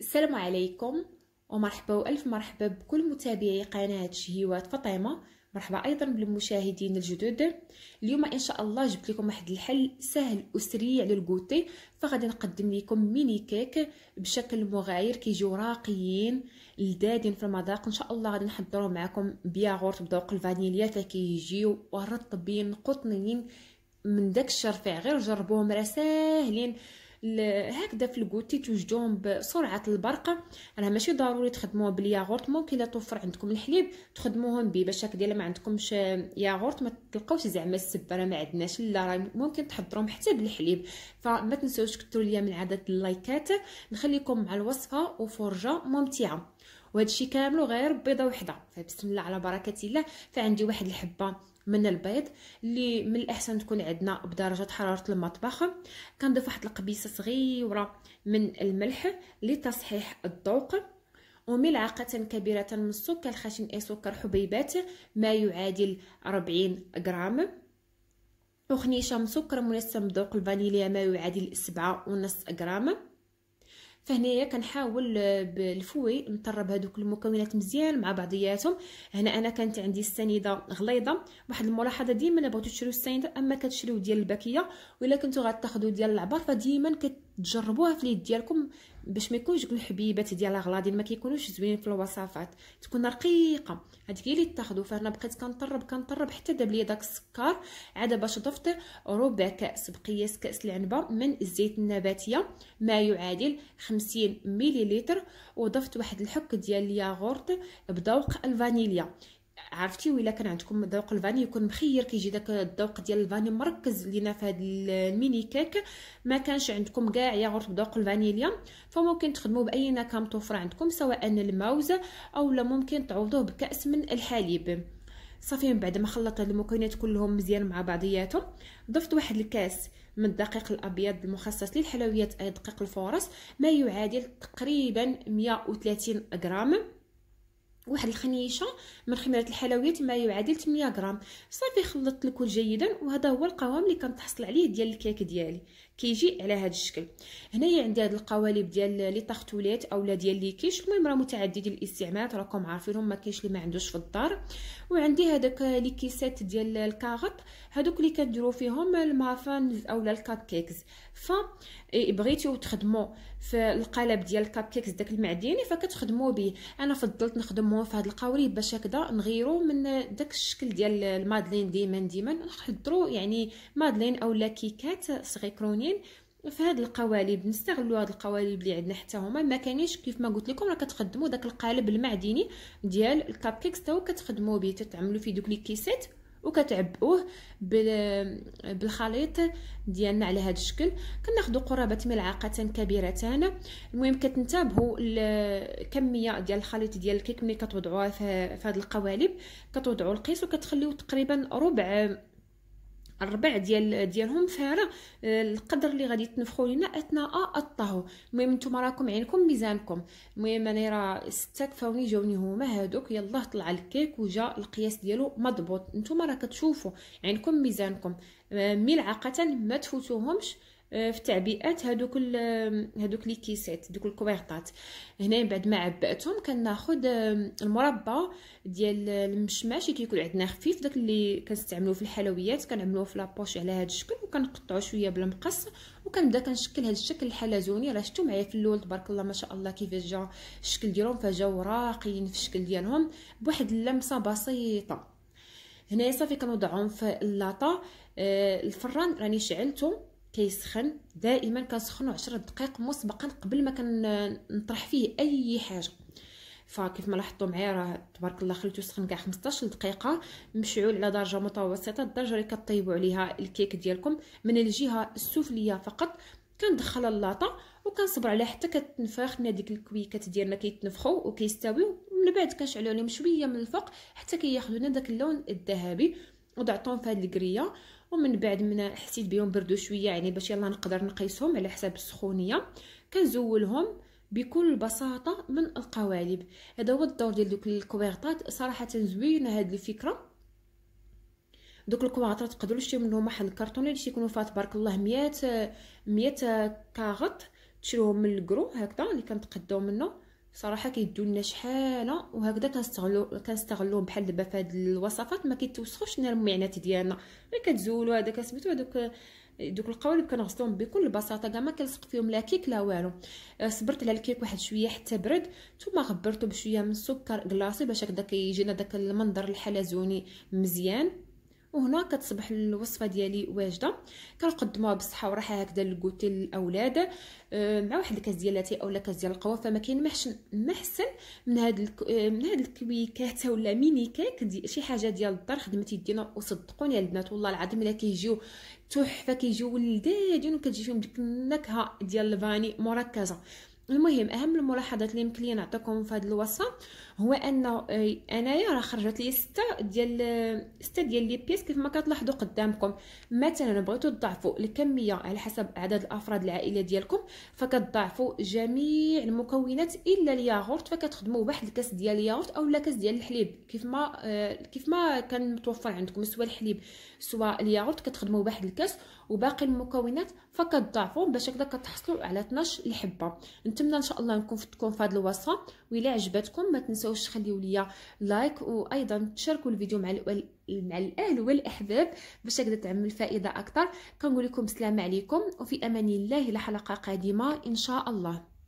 السلام عليكم ومرحبا وألف مرحبا بكل متابعي قناة شهيوات فاطمة. مرحبا أيضا بالمشاهدين الجدد. اليوم إن شاء الله جبت لكم واحد الحل سهل وسريع للكوتي، فغادي نقدم لكم ميني كيك بشكل مغاير، كيجيو راقيين لذاذين في المذاق. إن شاء الله غادي نحضرو معكم بياغورت بذوق الفانيليا تا كيجيو رطبين قطنين من داك الشرفع، غير جربوهم راه ساهلين هكذا في الكوتي، توجدوهم بسرعه البرق. راه ماشي ضروري تخدموه بالياغورت، ممكن لا توفر عندكم الحليب تخدموهم به. باش هكذا ما عندكمش ياغورت ما تلقاوش زعما السبه راه ما عندناش، لا راه ممكن تحضروهم حتى بالحليب. فما تنساوش كثروا ليا من عدد اللايكات، نخليكم مع الوصفه وفرجه ممتعه. وهذا الشيء كامل غير بيضه وحده. فبسم الله على بركه الله، فعندي واحد الحبه من البيض اللي من الاحسن تكون عندنا بدرجه حراره المطبخ. كنضيف واحد القبيصه صغيره من الملح لتصحيح الذوق، وملعقه كبيره من السكر الخشن اي سكر حبيبات ما يعادل 40 غرام، وخنيشه من سكر منسم ذوق الفانيليا ما يعادل 7.5 غرام. فهنايا كنحاول بالفوي نطرب هذوك المكونات مزيان مع بعضياتهم. هنا انا كانت عندي السنيده غليظه. واحد الملاحظه، ديما بغيتو تشريو السنيده اما كتشريو ديال الباكيه، ولا كنتو غتاخذوا ديال العبار فديما كتجربوها في اليد ديالكم باش ما يكونوش دوك الحبيبات ديالها غلاضين، ما كيكونوش زوينين في الوصفات، تكون رقيقه. هذيك هي اللي تاخذوا. فانا بقيت كنطرب حتى داب ليا داك السكر، عاد باش ضفت ربع كاس بقياس كاس العنبه من الزيت النباتيه ما يعادل 50 مليلتر، وضفت واحد الحك ديال الياغورت بذوق الفانيليا. عرفتي ولا كان عندكم ذوق الفاني يكون مخير، كيجي داك الذوق ديال الفاني مركز لينا في هاد الميني كيك. ما كانش عندكم كاع ياغورت بذوق الفانيليا، فممكن تخدموه باي نكهه متوفره عندكم، سواء الموز او لا ممكن تعوضوه بكاس من الحليب. صافي من بعد ما خلطت المكونات كلهم مزيان مع بعضياتهم، ضفت واحد الكاس من الدقيق الابيض المخصص للحلويات اي دقيق الفورس ما يعادل تقريبا 130 غرام، واحد الخنيشه من خميره الحلويات ما يعادل 8 غرام. صافي خلطت الكل جيدا، وهذا هو القوام اللي كنتحصل عليه ديال الكيك ديالي، كيجي على هذا الشكل. هنايا عندي هاد القوالب ديال لي طاغتولات اولا ديال لي كيش، المهم راه متعدد الاستعمالات، راكم عارفينهم، ما كاينش اللي ما عندوش في الدار. وعندي هذاك لي كيسات ديال الكاغط، هذوك اللي كنديروا فيهم المافان اولا الكاب كيكز. ف بغيتو تخدموا في القالب ديال الكاب كيكز داك المعدني فكتخدموا به. انا فضلت نخدمهم في هاد القوالب باش هكذا نغيروا من داك الشكل ديال المادلين، ديما نحضروا يعني مادلين اولا كيكات صغيروني في هاد القوالب، نستغلوا هاد القوالب اللي عندنا حتى هما ما كانيش. كيف ما قلت لكم راه كتخدموا داك القالب المعدني ديال الكاب كيكس تا هو كتخدموا به، تتعملوا فيه دوك لي كيسات وكتعبوه بالخليط ديالنا على هاد الشكل. كناخذوا قرابه ملعقتان كبيرتان. المهم كتنتبهوا الكميه ديال الخليط ديال الكيك ملي كتوضعوها في هاد القوالب، كتوضعوا القيس وكتخليو تقريبا الربع ديالهم فارغ، القدر اللي غادي تنفخوا لينا اثناء الطهو. المهم نتوما راكم عينكم ميزانكم. المهم انا راه 6 كفاوني جاوني هما هادوك. يلاه طلع الكيك وجا القياس ديالو مضبوط، نتوما راه كتشوفوا عينكم ميزانكم. ملعقه ما تفوتوهمش في تعبئات هادوك لي كيسات دوك الكويرطات. هنا بعد ما عبأتهم كناخذ المربى ديال المشماش اللي كيكون عندنا خفيف، داك اللي كنستعملوه في الحلويات، كنعملوه في لابوش على هاد الشكل وكنقطعو شويه بالمقص، وكنبدا كنشكل هاد الشكل الحلزوني. راه شفتو معايا في اللول تبارك الله ما شاء الله كيفاش جا الشكل ديالهم، فجاو راقيين في الشكل ديالهم بواحد اللمسه بسيطه. هنا صافي كنوضعهم في اللاطه. الفران راني شعلته كيسخن، دائما كنسخنو 10 دقائق مسبقا قبل ما كنطرح فيه اي حاجه. فكيف ما لاحظتوا معايا راه تبارك الله خليته يسخن كاع 15 دقيقه، مشعول على درجه متوسطه، الدرجه اللي كطيبوا عليها الكيك ديالكم من الجهه السفليه فقط. كندخل اللاطه وكنصبر عليها حتى كتنفخ لنا ديك الكويكات ديالنا، كيتنفخوا وكيستويو، من بعد كنشعلوا عليهم شويه من الفوق حتى كياخذوا لنا داك اللون الذهبي، وضعتهم في هاد الكريه. ومن بعد من حسيت بهم بردو شويه يعني باش يلا نقدر نقيسهم على حساب السخونيه، كنزولهم بكل بساطه من القوالب. هذا هو الدور ديال دوك الكويرطات. صراحه زوينه هاد الفكره. دوك الكويرطات تقدروا تشريو منهم واحد الكرتونه اللي تيكونوا فيها تبارك الله 100 كاغط، تشروهم من الكرو هكذا اللي كنتقداو منه. صراحه كيدوا لنا شحال وهكذا كنستغلوهم بحال دابا في هاد الوصفات، ما كيتوسخوش لنا المعانات ديالنا، ملي كتزولوا هذا كتسميتو دوك القوالب كنغسلوهم بكل بساطه، كاع ما كنلصق فيهم لا كيك لا والو. صبرت على الكيك واحد شويه حتى برد، ثم غبرته بشويه من السكر كلاصي باش هكذا كيجي لنا داك المنظر الحلزوني مزيان. وهنا كتصبح الوصفه ديالي واجده، كنقدموها بالصحه وراحه هكذا للكوتي للاولاد مع واحد الكاس ديال لاتي اولا كاس ديال القهوه. فما كاين ما احسن من هاد الكويكات ولا ميني كيك دي شي حاجه ديال الدار خدمتي يدينا. وصدقوني يا البنات والله العظيم الا كيجيو تحفه، كيجيو ولادين وكتجي فيهم ديك النكهه ديال الفاني مركزه. المهم اهم الملاحظات اللي يمكن لي نعطيكم في هذه الوصفه هو ان انايا راه خرجت لي 6 ديال لي بيس كيف ما كتلاحظوا قدامكم. مثلا بغيتوا تضاعفوا الكميه على حسب عدد الافراد العائله ديالكم، فكتضاعفوا جميع المكونات الا الياغورت، فكتخدموا واحد الكاس ديال الياغورت اولا كاس ديال الحليب كيف ما كان متوفر عندكم، سواء الحليب سواء الياغورت كتخدموا واحد الكاس، وباقي المكونات فكتضاعفوهم باش هكذا كتحصلوا على 12 الحبه. نتمنى ان شاء الله نكون فدتكم في هذه الوصفه، وإلا عجبتكم ما تنساوش تخليو ليا لايك، وايضا تشاركوا الفيديو مع الاهل والاحباب باش هكذا تعمل فائده اكثر. كنقول لكم السلام عليكم، وفي امان الله لحلقه قادمه ان شاء الله.